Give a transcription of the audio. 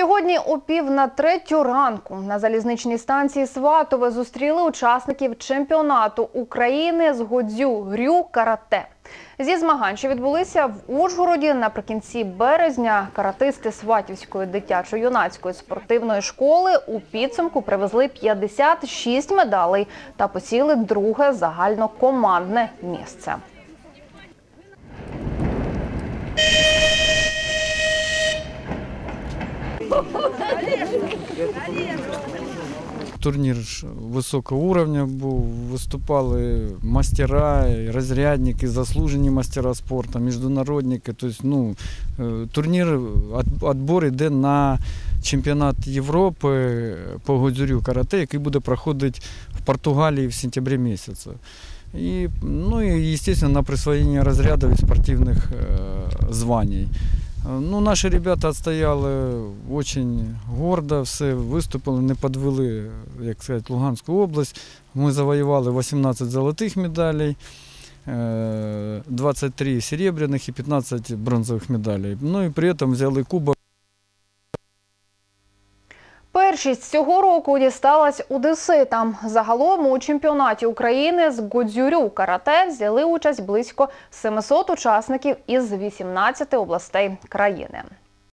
Сьогодні о 2:45 ранку на залізничній станції Сватове зустріли учасників Чемпіонату України з годзю-рю карате. Зі змагань, що відбулися в Ужгороді наприкінці березня, каратисти Сватівської дитячо-юнацької спортивної школи у підсумку привезли 56 медалей та посіли друге загальнокомандне місце. Турнир высокого уровня был, выступали мастера, разрядники, заслуженные мастера спорта, международники. То есть, турнир, отбор йде на чемпіонат Європи по годзю-рю карате, який буде проходити в Португалії в сентябрі місяці. І, естественно, на присвоєння розрядів і спортивних звань. Наши ребята отстояли очень гордо, все выступили, не подвели, как сказать, Луганскую область. Мы завоевали 18 золотых медалей, 23 серебряных и 15 бронзовых медалей. И при этом взяли кубок. Першість цього року дісталась одеситам. Загалом у чемпіонаті України з годзю-рю карате взяли участь близько 700 учасників із 18 областей країни.